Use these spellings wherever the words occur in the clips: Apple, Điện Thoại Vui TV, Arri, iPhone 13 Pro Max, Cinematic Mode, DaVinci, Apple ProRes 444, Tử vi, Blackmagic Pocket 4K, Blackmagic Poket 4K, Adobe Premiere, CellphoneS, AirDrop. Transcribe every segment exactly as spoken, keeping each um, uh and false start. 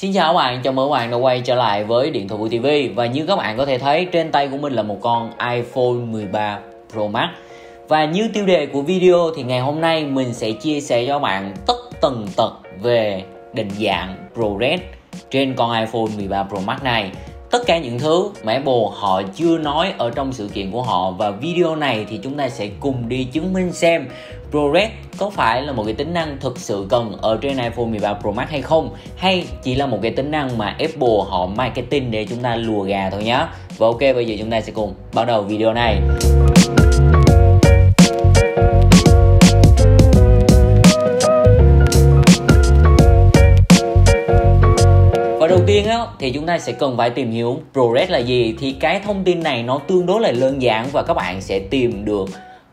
Xin chào các bạn, chào mừng các bạn đã quay trở lại với Điện Thoại Vui ti vi. Và như các bạn có thể thấy, trên tay của mình là một con iPhone mười ba Pro Max. Và như tiêu đề của video thì ngày hôm nay mình sẽ chia sẻ cho các bạn tất tần tật về định dạng ProRes trên con iPhone mười ba Pro Max này. Tất cả những thứ mà Apple họ chưa nói ở trong sự kiện của họ, và video này thì chúng ta sẽ cùng đi chứng minh xem ProRes có phải là một cái tính năng thực sự cần ở trên iPhone mười ba Pro Max hay không, hay chỉ là một cái tính năng mà Apple họ marketing để chúng ta lùa gà thôi nhé. Và ok, bây giờ chúng ta sẽ cùng bắt đầu video này. Thì chúng ta sẽ cần phải tìm hiểu ProRes là gì. Thì cái thông tin này nó tương đối là đơn giản và các bạn sẽ tìm được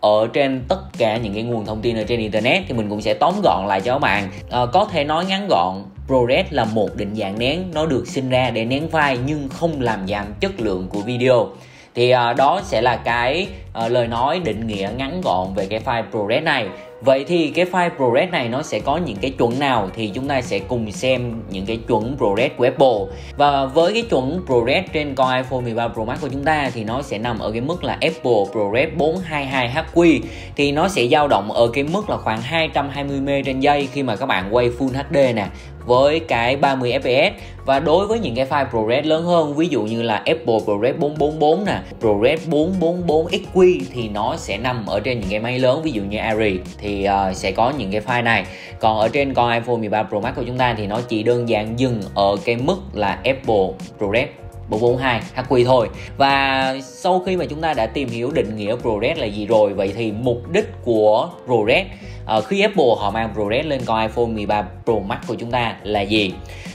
ở trên tất cả những cái nguồn thông tin ở trên internet. Thì mình cũng sẽ tóm gọn lại cho các bạn. à, Có thể nói ngắn gọn, ProRes là một định dạng nén. Nó được sinh ra để nén file nhưng không làm giảm chất lượng của video. Thì à, đó sẽ là cái à, lời nói định nghĩa ngắn gọn về cái file ProRes này. Vậy thì cái file ProRes này nó sẽ có những cái chuẩn nào, thì chúng ta sẽ cùng xem những cái chuẩn ProRes của Apple. Và với cái chuẩn ProRes trên con iPhone mười ba Pro Max của chúng ta thì nó sẽ nằm ở cái mức là Apple ProRes bốn hai hai H Q. Thì nó sẽ dao động ở cái mức là khoảng hai trăm hai mươi mê trên giây khi mà các bạn quay Full hát đê nè, với cái ba mươi ép pê ét. Và đối với những cái file ProRes lớn hơn, ví dụ như là Apple ProRes bốn bốn bốn nè, ProRes bốn bốn bốn X Q, thì nó sẽ nằm ở trên những cái máy lớn, ví dụ như Arri, thì uh, sẽ có những cái file này. Còn ở trên con iPhone mười ba Pro Max của chúng ta thì nó chỉ đơn giản dừng ở cái mức là Apple ProRes bốn bốn hai H Q thôi. Và sau khi mà chúng ta đã tìm hiểu định nghĩa ProRes là gì rồi, vậy thì mục đích của ProRes, à, khi Apple họ mang ProRes lên con iPhone mười ba Pro Max của chúng ta là gì?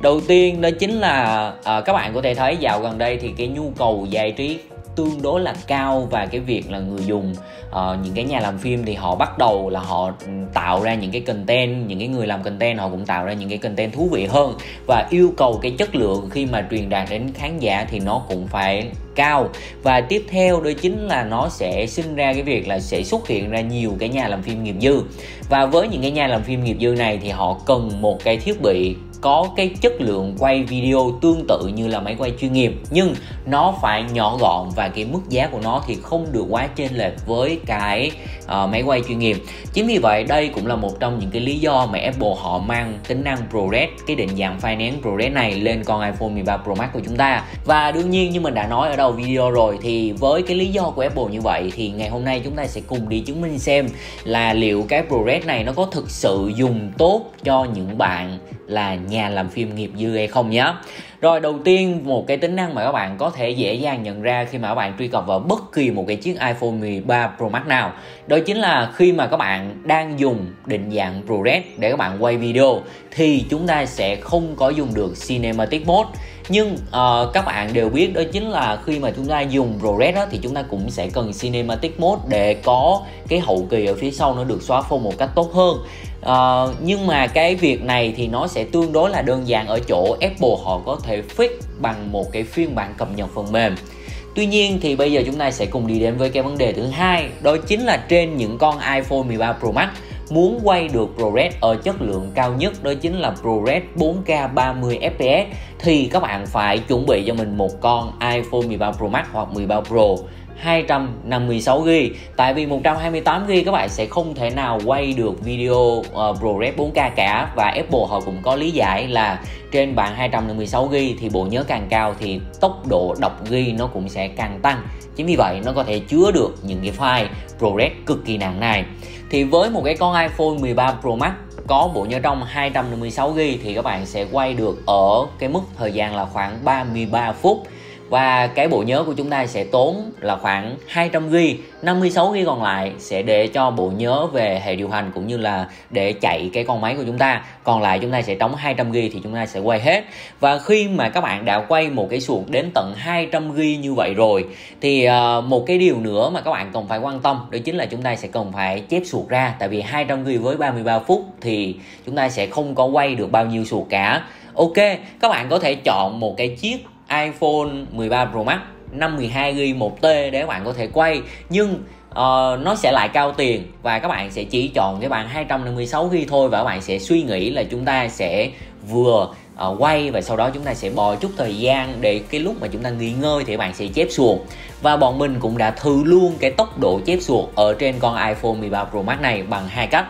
Đầu tiên đó chính là à, các bạn có thể thấy dạo gần đây thì cái nhu cầu giải trí tương đối là cao, và cái việc là người dùng, uh, những cái nhà làm phim thì họ bắt đầu là họ tạo ra những cái content, những cái người làm content họ cũng tạo ra những cái content thú vị hơn, và yêu cầu cái chất lượng khi mà truyền đạt đến khán giả thì nó cũng phải cao. Và tiếp theo đó chính là nó sẽ sinh ra cái việc là sẽ xuất hiện ra nhiều cái nhà làm phim nghiệp dư, và với những cái nhà làm phim nghiệp dư này thì họ cần một cái thiết bị có cái chất lượng quay video tương tự như là máy quay chuyên nghiệp, nhưng nó phải nhỏ gọn và cái mức giá của nó thì không được quá chênh lệch với cái uh, máy quay chuyên nghiệp. Chính vì vậy đây cũng là một trong những cái lý do mà Apple họ mang tính năng ProRes, cái định dạng file nén ProRes này lên con iPhone mười ba Pro Max của chúng ta. Và đương nhiên như mình đã nói ở đầu video rồi, thì với cái lý do của Apple như vậy thì ngày hôm nay chúng ta sẽ cùng đi chứng minh xem là liệu cái ProRes này nó có thực sự dùng tốt cho những bạn là nhà làm phim nghiệp dư hay không nhé. Rồi, đầu tiên một cái tính năng mà các bạn có thể dễ dàng nhận ra khi mà các bạn truy cập vào bất kỳ một cái chiếc iPhone mười ba Pro Max nào, đó chính là khi mà các bạn đang dùng định dạng ProRes để các bạn quay video thì chúng ta sẽ không có dùng được Cinematic Mode. Nhưng uh, các bạn đều biết đó chính là khi mà chúng ta dùng ProRes đó, thì chúng ta cũng sẽ cần Cinematic Mode để có cái hậu kỳ ở phía sau nó được xóa phông một cách tốt hơn. Uh, nhưng mà cái việc này thì nó sẽ tương đối là đơn giản ở chỗ Apple họ có thể fix bằng một cái phiên bản cập nhật phần mềm. Tuy nhiên thì bây giờ chúng ta sẽ cùng đi đến với cái vấn đề thứ hai, đó chính là trên những con iPhone mười ba Pro Max muốn quay được ProRes ở chất lượng cao nhất, đó chính là ProRes bốn K ba mươi ép pê ét, thì các bạn phải chuẩn bị cho mình một con iPhone mười ba Pro Max hoặc mười ba Pro hai trăm năm mươi sáu gi-ga-bai. Tại vì một trăm hai mươi tám gi-ga-bai các bạn sẽ không thể nào quay được video uh, ProRes bốn K cả. Và Apple họ cũng có lý giải là trên bản hai trăm năm mươi sáu gi-ga-bai thì bộ nhớ càng cao thì tốc độ đọc ghi nó cũng sẽ càng tăng. Chính vì vậy nó có thể chứa được những cái file ProRes cực kỳ nặng này. Thì với một cái con iPhone mười ba Pro Max có bộ nhớ trong hai trăm năm mươi sáu gi-ga-bai thì các bạn sẽ quay được ở cái mức thời gian là khoảng ba mươi ba phút. Và cái bộ nhớ của chúng ta sẽ tốn là khoảng hai trăm gi-ga-bai, năm mươi sáu gi-ga-bai còn lại sẽ để cho bộ nhớ về hệ điều hành cũng như là để chạy cái con máy của chúng ta. Còn lại chúng ta sẽ đóng hai trăm gi-ga-bai thì chúng ta sẽ quay hết. Và khi mà các bạn đã quay một cái suột đến tận hai trăm gi-ga-bai như vậy rồi thì một cái điều nữa mà các bạn cần phải quan tâm đó chính là chúng ta sẽ cần phải chép suột ra. Tại vì hai trăm gi-ga-bai với ba mươi ba phút thì chúng ta sẽ không có quay được bao nhiêu suột cả. Ok, các bạn có thể chọn một cái chiếc iPhone mười ba Pro Max năm mươi hai gi-ga-bai một tê để các bạn có thể quay, nhưng uh, nó sẽ lại cao tiền, và các bạn sẽ chỉ chọn cái bản hai trăm năm mươi sáu gi-ga-bai thôi. Và các bạn sẽ suy nghĩ là chúng ta sẽ vừa uh, uh, quay, và sau đó chúng ta sẽ bỏ chút thời gian để cái lúc mà chúng ta nghỉ ngơi thì bạn sẽ chép xuồng. Và bọn mình cũng đã thử luôn cái tốc độ chép xuồng ở trên con iPhone mười ba Pro Max này bằng hai cách.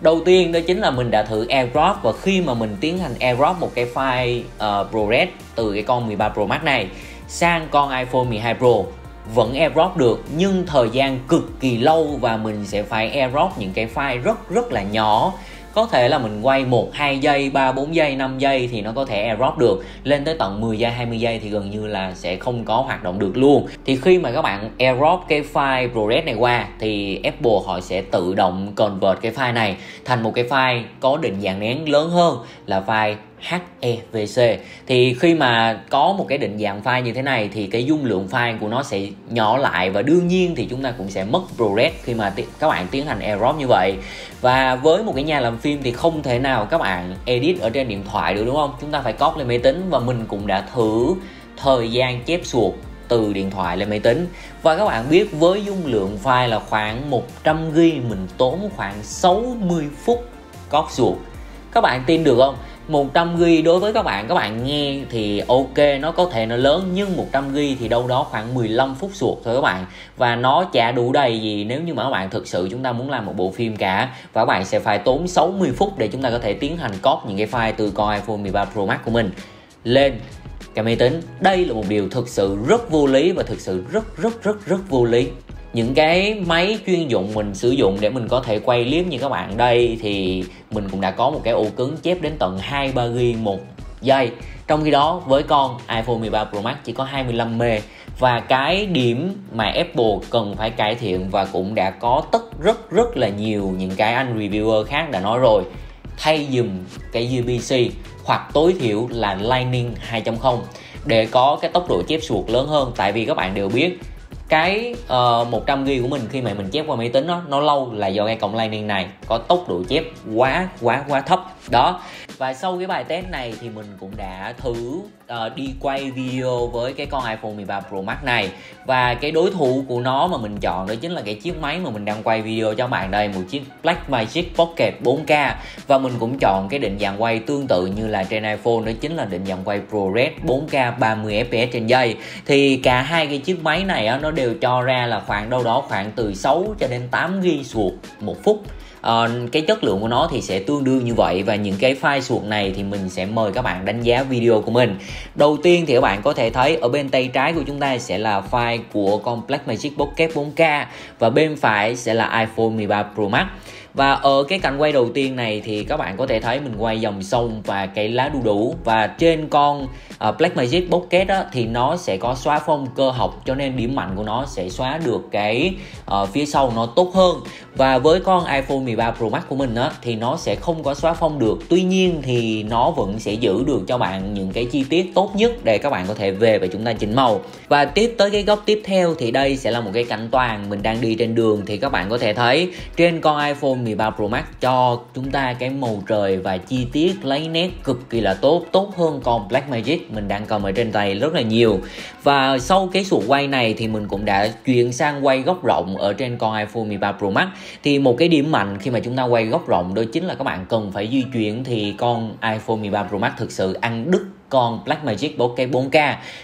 Đầu tiên đó chính là mình đã thử AirDrop, và khi mà mình tiến hành AirDrop một cái file uh, ProRes từ cái con mười ba Pro Max này sang con iPhone mười hai Pro vẫn AirDrop được, nhưng thời gian cực kỳ lâu và mình sẽ phải AirDrop những cái file rất rất là nhỏ. Có thể là mình quay một, hai giây, ba, bốn giây, năm giây thì nó có thể AirDrop được. Lên tới tận mười giây, hai mươi giây thì gần như là sẽ không có hoạt động được luôn. Thì khi mà các bạn AirDrop cái file ProRes này qua thì Apple họ sẽ tự động convert cái file này thành một cái file có định dạng nén lớn hơn là file hát e vê xê. Thì khi mà có một cái định dạng file như thế này thì cái dung lượng file của nó sẽ nhỏ lại, và đương nhiên thì chúng ta cũng sẽ mất ProRes khi mà các bạn tiến hành AirDrop như vậy. Và với một cái nhà làm phim thì không thể nào các bạn edit ở trên điện thoại được, đúng không? Chúng ta phải copy lên máy tính, và mình cũng đã thử thời gian chép xuồng từ điện thoại lên máy tính. Và các bạn biết với dung lượng file là khoảng một trăm gi-ga-bai mình tốn khoảng sáu mươi phút copy xuồng. Các bạn tin được không? một trăm gi-ga-bai đối với các bạn, các bạn nghe thì ok, nó có thể nó lớn, nhưng một trăm gi-ga-bai thì đâu đó khoảng mười lăm phút suột thôi các bạn. Và nó chả đủ đầy gì nếu như mà các bạn thực sự chúng ta muốn làm một bộ phim cả. Và các bạn sẽ phải tốn sáu mươi phút để chúng ta có thể tiến hành copy những cái file từ con iPhone mười ba Pro Max của mình lên cái máy tính. Đây là một điều thực sự rất vô lý, và thực sự rất rất rất rất vô lý. Những cái máy chuyên dụng mình sử dụng để mình có thể quay clip như các bạn đây thì mình cũng đã có một cái ổ cứng chép đến tận hai mươi ba gi-ga-bai một giây. Trong khi đó với con iPhone mười ba Pro Max chỉ có hai mươi lăm mê ga-bai. Và cái điểm mà Apple cần phải cải thiện, và cũng đã có tất rất rất là nhiều những cái anh reviewer khác đã nói rồi, thay dùm cái u ép xê hoặc tối thiểu là Lightning hai chấm không để có cái tốc độ chép chuột lớn hơn. Tại vì các bạn đều biết cái uh, một trăm gi-ga-bai của mình khi mà mình chép qua máy tính đó, nó lâu là do cái cổng Lightning này có tốc độ chép quá quá quá thấp đó. Và sau cái bài test này thì mình cũng đã thử uh, đi quay video với cái con iPhone mười ba Pro Max này, và cái đối thủ của nó mà mình chọn đó chính là cái chiếc máy mà mình đang quay video cho các bạn đây, một chiếc Blackmagic Pocket bốn K. Và mình cũng chọn cái định dạng quay tương tự như là trên iPhone, đó chính là định dạng quay ProRes bốn K ba mươi ép pê ét trên giây. Thì cả hai cái chiếc máy này á, nó đều cho ra là khoảng đâu đó khoảng từ sáu cho đến tám gi-ga-bai suột một phút. À, cái chất lượng của nó thì sẽ tương đương như vậy. Và những cái file suột này thì mình sẽ mời các bạn đánh giá video của mình. Đầu tiên thì các bạn có thể thấy ở bên tay trái của chúng ta sẽ là file của con Blackmagic Pocket bốn K, và bên phải sẽ là iPhone mười ba Pro Max. Và ở cái cảnh quay đầu tiên này thì các bạn có thể thấy mình quay dòng sông và cái lá đu đủ. Và trên con uh, Blackmagic Pocket á, thì nó sẽ có xóa phông cơ học, cho nên điểm mạnh của nó sẽ xóa được cái uh, phía sau nó tốt hơn. Và với con iPhone mười ba Pro Max của mình á, thì nó sẽ không có xóa phông được. Tuy nhiên thì nó vẫn sẽ giữ được cho bạn những cái chi tiết tốt nhất để các bạn có thể về và chúng ta chỉnh màu. Và tiếp tới cái góc tiếp theo thì đây sẽ là một cái cảnh toàn mình đang đi trên đường. Thì các bạn có thể thấy trên con iPhone mười ba Pro Max cho chúng ta cái màu trời và chi tiết lấy nét cực kỳ là tốt, tốt hơn con Blackmagic mình đang cầm ở trên tay rất là nhiều. Và sau cái xuồng quay này thì mình cũng đã chuyển sang quay góc rộng ở trên con iPhone mười ba Pro Max. Thì một cái điểm mạnh khi mà chúng ta quay góc rộng đó chính là các bạn cần phải di chuyển, thì con iPhone mười ba Pro Max thực sự ăn đứt con Blackmagic Pocket bốn K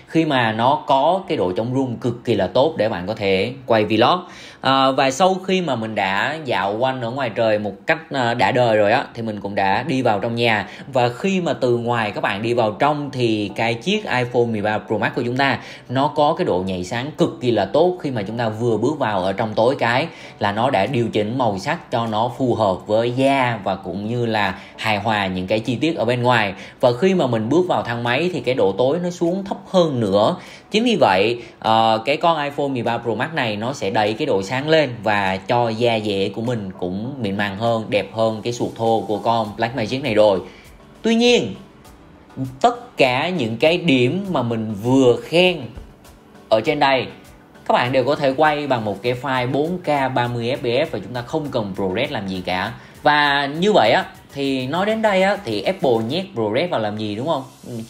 khi mà nó có cái độ chống rung cực kỳ là tốt để bạn có thể quay vlog. À, và sau khi mà mình đã dạo quanh ở ngoài trời một cách đã đời rồi á, thì mình cũng đã đi vào trong nhà. Và khi mà từ ngoài các bạn đi vào trong thì cái chiếc iPhone mười ba Pro Max của chúng ta nó có cái độ nhạy sáng cực kỳ là tốt. Khi mà chúng ta vừa bước vào ở trong tối cái là nó đã điều chỉnh màu sắc cho nó phù hợp với da và cũng như là hài hòa những cái chi tiết ở bên ngoài. Và khi mà mình bước vào thang máy thì cái độ tối nó xuống thấp hơn nữa. Chính vì vậy uh, cái con iPhone mười ba Pro Max này nó sẽ đẩy cái độ sáng lên và cho da dẻ của mình cũng mịn màng hơn, đẹp hơn cái suột thô của con Blackmagic này rồi. Tuy nhiên tất cả những cái điểm mà mình vừa khen ở trên đây các bạn đều có thể quay bằng một cái file bốn K ba mươi ép pê ét và chúng ta không cần ProRes làm gì cả. Và như vậy á, Thì nói đến đây á, thì Apple nhét ProRes vào làm gì, đúng không?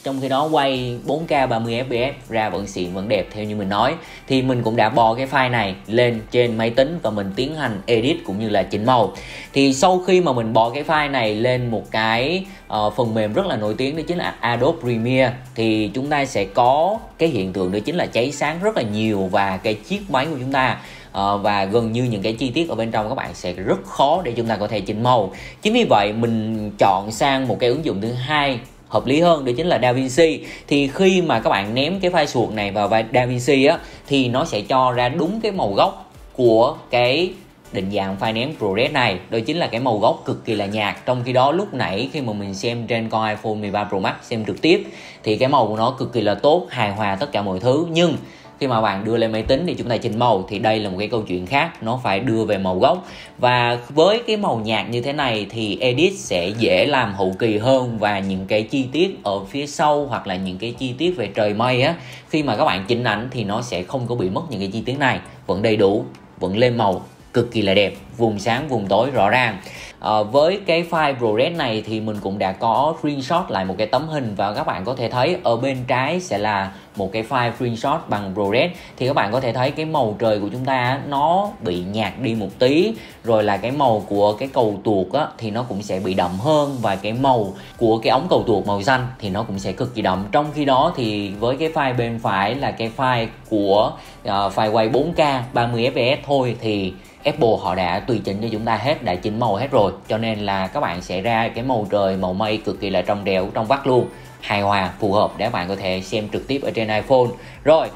Trong khi đó quay bốn K ba mươi F P S ra vẫn xịn, vẫn đẹp theo như mình nói. Thì mình cũng đã bò cái file này lên trên máy tính và mình tiến hành edit cũng như là chỉnh màu. Thì sau khi mà mình bò cái file này lên một cái uh, phần mềm rất là nổi tiếng, đó chính là Adobe Premiere, thì chúng ta sẽ có cái hiện tượng đó chính là cháy sáng rất là nhiều và cái chiếc máy của chúng ta, Uh, và gần như những cái chi tiết ở bên trong các bạn sẽ rất khó để chúng ta có thể chỉnh màu. Chính vì vậy mình chọn sang một cái ứng dụng thứ hai hợp lý hơn, đó chính là DaVinci. Thì khi mà các bạn ném cái file suột này vào DaVinci á, thì nó sẽ cho ra đúng cái màu gốc của cái định dạng file ném ProRes này, đó chính là cái màu gốc cực kỳ là nhạt. Trong khi đó lúc nãy khi mà mình xem trên con iPhone mười ba Pro Max xem trực tiếp thì cái màu của nó cực kỳ là tốt, hài hòa tất cả mọi thứ. Nhưng khi mà bạn đưa lên máy tính thì chúng ta chỉnh màu thì đây là một cái câu chuyện khác, nó phải đưa về màu gốc. Và với cái màu nhạt như thế này thì edit sẽ dễ làm hậu kỳ hơn, và những cái chi tiết ở phía sau hoặc là những cái chi tiết về trời mây á, khi mà các bạn chỉnh ảnh thì nó sẽ không có bị mất những cái chi tiết này, vẫn đầy đủ, vẫn lên màu cực kỳ là đẹp, vùng sáng vùng tối rõ ràng. À, với cái file ProRes này thì mình cũng đã có screenshot lại một cái tấm hình, và các bạn có thể thấy ở bên trái sẽ là một cái file screenshot bằng ProRes. Thì các bạn có thể thấy cái màu trời của chúng ta nó bị nhạt đi một tí, rồi là cái màu của cái cầu tuột á, thì nó cũng sẽ bị đậm hơn, và cái màu của cái ống cầu tuột màu xanh thì nó cũng sẽ cực kỳ đậm. Trong khi đó thì với cái file bên phải là cái file của uh, file quay bốn K ba mươi F P S thôi, thì Apple họ đã tùy chỉnh cho chúng ta hết, đã chỉnh màu hết rồi, cho nên là các bạn sẽ ra cái màu trời, màu mây cực kỳ là trong trẻo, trong vắt luôn, hài hòa, phù hợp để bạn có thể xem trực tiếp ở trên iPhone. Rồi,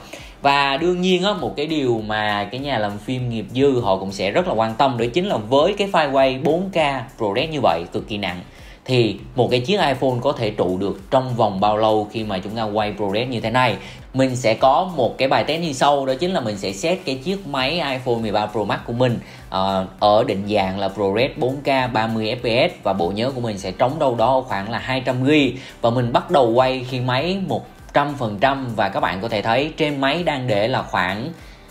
và đương nhiên á, một cái điều mà cái nhà làm phim nghiệp dư họ cũng sẽ rất là quan tâm, đó chính là với cái file quay bốn K ProRes như vậy cực kỳ nặng, thì một cái chiếc iPhone có thể trụ được trong vòng bao lâu khi mà chúng ta quay ProRes như thế này. Mình sẽ có một cái bài test như sau, đó chính là mình sẽ set cái chiếc máy iPhone mười ba Pro Max của mình uh, ở định dạng là ProRes bốn K ba mươi F P S, và bộ nhớ của mình sẽ trống đâu đó khoảng là hai trăm gi-ga-bai, và mình bắt đầu quay khi máy một trăm phần trăm, và các bạn có thể thấy trên máy đang để là khoảng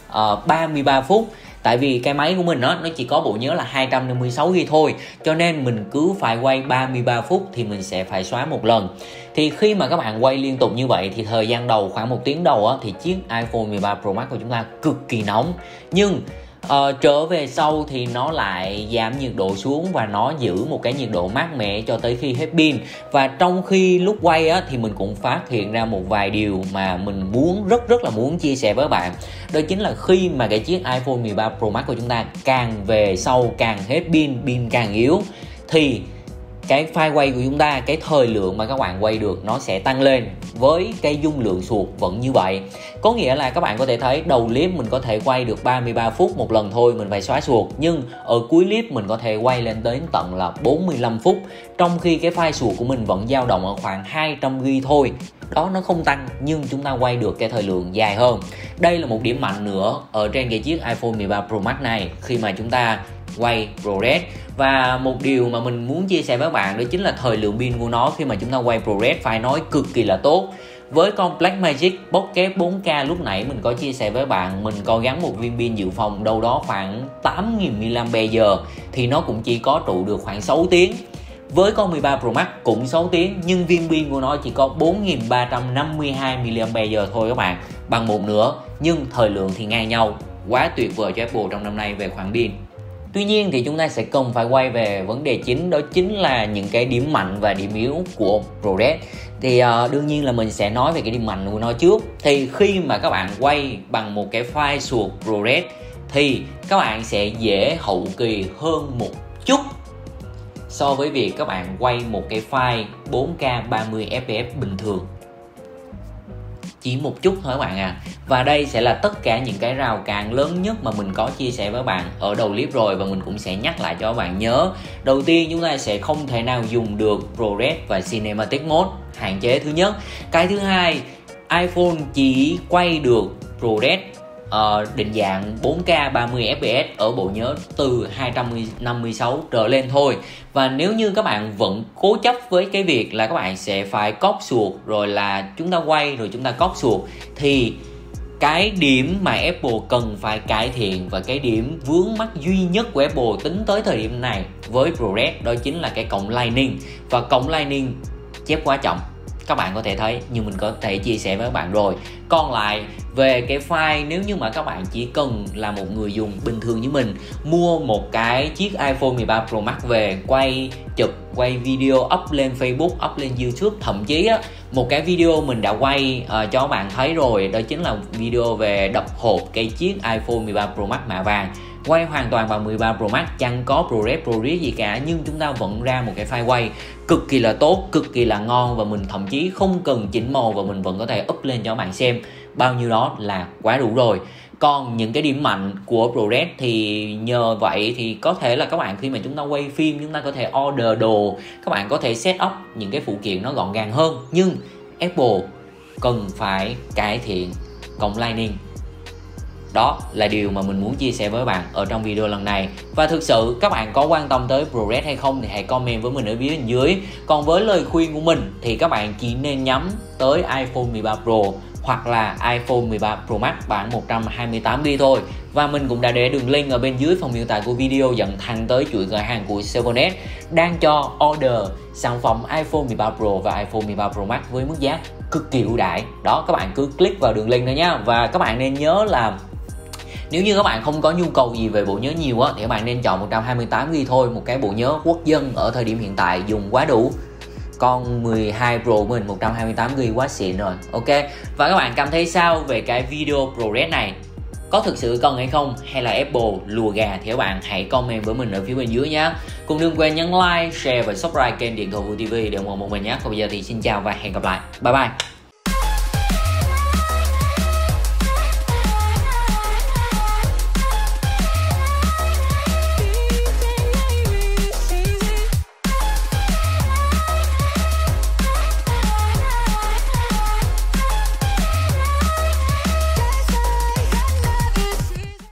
uh, ba mươi ba phút. Tại vì cái máy của mình đó, nó chỉ có bộ nhớ là hai trăm năm mươi sáu gi-ga-bai thôi, cho nên mình cứ phải quay ba mươi ba phút thì mình sẽ phải xóa một lần. Thì khi mà các bạn quay liên tục như vậy thì thời gian đầu khoảng một tiếng đầu á, thì chiếc iPhone mười ba Pro Max của chúng ta cực kỳ nóng. Nhưng Uh, trở về sau thì nó lại giảm nhiệt độ xuống và nó giữ một cái nhiệt độ mát mẻ cho tới khi hết pin. Và trong khi lúc quay á, thì mình cũng phát hiện ra một vài điều mà mình muốn rất rất là muốn chia sẻ với bạn. Đó chính là khi mà cái chiếc iPhone mười ba Pro Max của chúng ta càng về sau càng hết pin, pin càng yếu, thì cái file quay của chúng ta, cái thời lượng mà các bạn quay được nó sẽ tăng lên với cái dung lượng suột vẫn như vậy. Có nghĩa là các bạn có thể thấy đầu clip mình có thể quay được ba mươi ba phút một lần thôi, mình phải xóa suột. Nhưng ở cuối clip mình có thể quay lên tới tận là bốn mươi lăm phút, trong khi cái file suột của mình vẫn dao động ở khoảng hai trăm gi-ga-bai thôi. Đó, nó không tăng nhưng chúng ta quay được cái thời lượng dài hơn. Đây là một điểm mạnh nữa ở trên cái chiếc iPhone mười ba Pro Max này khi mà chúng ta quay ProRes. Và một điều mà mình muốn chia sẻ với bạn đó chính là thời lượng pin của nó khi mà chúng ta quay ProRes phải nói cực kỳ là tốt. Với con Blackmagic Pocket bốn K lúc nãy mình có chia sẻ với bạn, mình có gắn một viên pin dự phòng đâu đó khoảng tám nghìn mi-li-am pe giờ, thì nó cũng chỉ có trụ được khoảng sáu tiếng. Với con mười ba Pro Max cũng sáu tiếng, nhưng viên pin của nó chỉ có bốn nghìn ba trăm năm mươi hai mi-li-am pe giờ thôi các bạn, bằng một nửa. Nhưng thời lượng thì ngang nhau, quá tuyệt vời cho Apple trong năm nay về khoảng pin. Tuy nhiên thì chúng ta sẽ cần phải quay về vấn đề chính, đó chính là những cái điểm mạnh và điểm yếu của ProRes. Thì uh, đương nhiên là mình sẽ nói về cái điểm mạnh của nó trước. Thì khi mà các bạn quay bằng một cái file suột ProRes thì các bạn sẽ dễ hậu kỳ hơn một chút so với việc các bạn quay một cái file bốn K ba mươi F P S bình thường. Chỉ một chút thôi các bạn à. Và đây sẽ là tất cả những cái rào cản lớn nhất mà mình có chia sẻ với bạn ở đầu clip rồi, và mình cũng sẽ nhắc lại cho các bạn nhớ. Đầu tiên, chúng ta sẽ không thể nào dùng được ProRes và Cinematic Mode, hạn chế thứ nhất. Cái thứ hai, iPhone chỉ quay được ProRes uh, định dạng bốn K ba mươi F P S ở bộ nhớ từ hai trăm năm mươi sáu trở lên thôi. Và nếu như các bạn vẫn cố chấp với cái việc là các bạn sẽ phải cóp suột, rồi là chúng ta quay rồi chúng ta cóp suột, thì Cái điểm mà Apple cần phải cải thiện và cái điểm vướng mắc duy nhất của Apple tính tới thời điểm này với ProRes đó chính là cái cổng Lightning, và cổng Lightning chép quá trọng. Các bạn có thể thấy, nhưng mình có thể chia sẻ với các bạn rồi. Còn lại về cái file, nếu như mà các bạn chỉ cần là một người dùng bình thường như mình, mua một cái chiếc iPhone mười ba Pro Max về, quay chụp, quay video, up lên Facebook, up lên YouTube, thậm chí á, một cái video mình đã quay uh, cho các bạn thấy rồi, đó chính là video về đập hộp cái chiếc iPhone mười ba Pro Max mạ vàng. Quay hoàn toàn bằng mười ba Pro Max, chẳng có ProRes, ProRes gì cả, nhưng chúng ta vẫn ra một cái file quay cực kỳ là tốt, cực kỳ là ngon, và mình thậm chí không cần chỉnh màu và mình vẫn có thể up lên cho các bạn xem. Bao nhiêu đó là quá đủ rồi. Còn những cái điểm mạnh của ProRes thì nhờ vậy thì có thể là các bạn khi mà chúng ta quay phim, chúng ta có thể order đồ, các bạn có thể set up những cái phụ kiện nó gọn gàng hơn. Nhưng Apple cần phải cải thiện cổng Lightning. Đó là điều mà mình muốn chia sẻ với bạn ở trong video lần này. Và thực sự các bạn có quan tâm tới ProRes hay không thì hãy comment với mình ở phía bên dưới. Còn với lời khuyên của mình thì các bạn chỉ nên nhắm tới iPhone mười ba Pro hoặc là iPhone mười ba Pro Max bản một trăm hai mươi tám gi-ga-bai thôi. Và mình cũng đã để đường link ở bên dưới phần miêu tả của video dẫn thẳng tới chuỗi cửa hàng của CellphoneS đang cho order sản phẩm iPhone mười ba Pro và iPhone mười ba Pro Max với mức giá cực kỳ ưu đãi. Đó, các bạn cứ click vào đường link đó nhé. Và các bạn nên nhớ là nếu như các bạn không có nhu cầu gì về bộ nhớ nhiều á, thì các bạn nên chọn một trăm hai mươi tám gi-ga-bai thôi. Một cái bộ nhớ quốc dân ở thời điểm hiện tại dùng quá đủ. Con mười hai Pro mình một trăm hai mươi tám gi-ga-bai quá xịn rồi. Ok, và các bạn cảm thấy sao về cái video ProRes này? Có thực sự cần hay không? Hay là Apple lùa gà thì các bạn hãy comment với mình ở phía bên dưới nhé. Cũng đừng quên nhấn like, share và subscribe kênh Điện Thoại Vui ti vi để ủng hộ một mình nhé. Còn bây giờ thì xin chào và hẹn gặp lại. Bye bye.